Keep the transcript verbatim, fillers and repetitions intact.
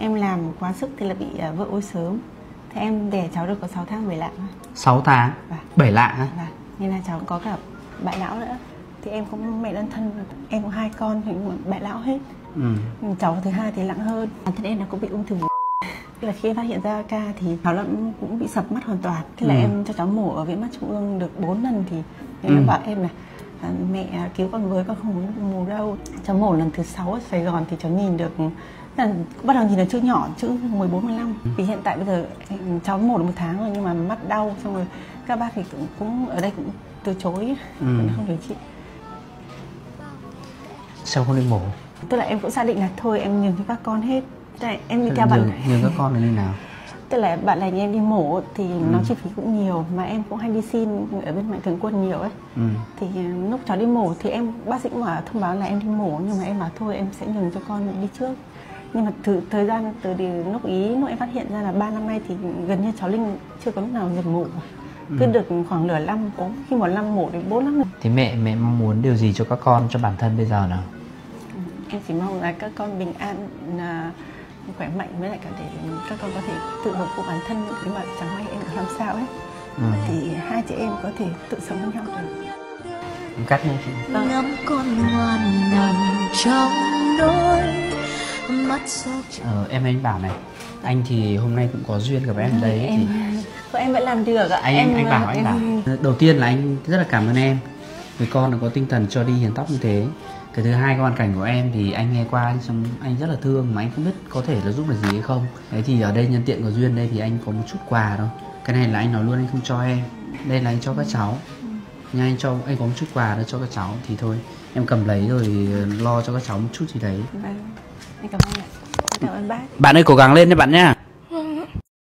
Em làm quá sức thì là bị uh, vỡ ối sớm. Thế em đẻ cháu được có sáu tháng bảy lạng. Sáu tháng? Vâng. bảy lạng hả? Vâng. Nên là cháu có cả bại não nữa. Thì em cũng mẹ đơn thân, em có hai con thì bại não hết. Ừ. Cháu thứ hai thì nặng hơn. Bản thân em nó cũng bị ung thư. Là khi em phát hiện ra ca thì cháu lẫn cũng bị sập mắt hoàn toàn. Thế là ừ. em cho cháu mổ ở viện mắt trung ương được bốn lần thì em ừ. bảo em là mẹ cứu con với, con không muốn mổ đâu. Cháu mổ lần thứ sáu ở Sài Gòn thì cháu nhìn được, là bắt đầu nhìn được chữ nhỏ, chữ mười bốn mười lăm. Vì hiện tại bây giờ cháu mổ được một tháng rồi nhưng mà mắt đau, xong rồi các bác thì cũng, cũng ở đây cũng từ chối, ừ. không điều trị. Sao không đi mổ? Tức là em cũng xác định là thôi em nhường cho các con hết. Tại em đi theo bạn nhường các con là như nào? Tức là bạn này em đi mổ thì ừ. nó chi phí cũng nhiều, mà em cũng hay đi xin ở bên Mạnh Thường Quân nhiều ấy. Ừ. Thì lúc cháu đi mổ thì em bác sĩ cũng bảo thông báo là em đi mổ, nhưng mà em bảo thôi em sẽ nhường cho con đi trước. Nhưng mà từ thời gian từ lúc ý lúc em phát hiện ra là ba năm nay thì gần như cháu Linh chưa có lúc nào được mổ. Ừ. Cứ được khoảng nửa năm, có khi một năm mổ đến bốn năm. Thì mẹ mẹ mong muốn điều gì cho các con, cho bản thân bây giờ nào? Em chỉ mong là các con bình an, là khỏe mạnh, với lại cả để các con có thể tự hưởng thụ bản thân nếu mà chẳng may em làm sao ấy. Ừ. Thì hai chị em có thể tự sống với nhau được. Em cắt nha chị. Vâng. Ngắm con ngoan nằm trong đôi mắt sâu. Ờ, em anh bảo này, anh thì hôm nay cũng có duyên gặp em đấy. Em, thì... em vẫn làm được ạ. Anh, em, anh bảo, em... anh bảo. Đầu tiên là anh rất là cảm ơn em. Vì con nó có tinh thần cho đi hiến tóc như thế. Cái thứ hai, cái hoàn cảnh của em thì anh nghe qua xong anh rất là thương, mà anh không biết có thể là giúp được gì hay không. Đấy thì ở đây nhân tiện của duyên đây thì anh có một chút quà thôi. Cái này là anh nói luôn anh không cho em. Đây là anh cho các cháu. Nhưng anh cho anh có một chút quà đó cho các cháu thì thôi em cầm lấy rồi lo cho các cháu một chút gì đấy. Vâng. Anh cảm ơn ạ. Cảm ơn bác. Bạn ơi cố gắng lên nha bạn nhá.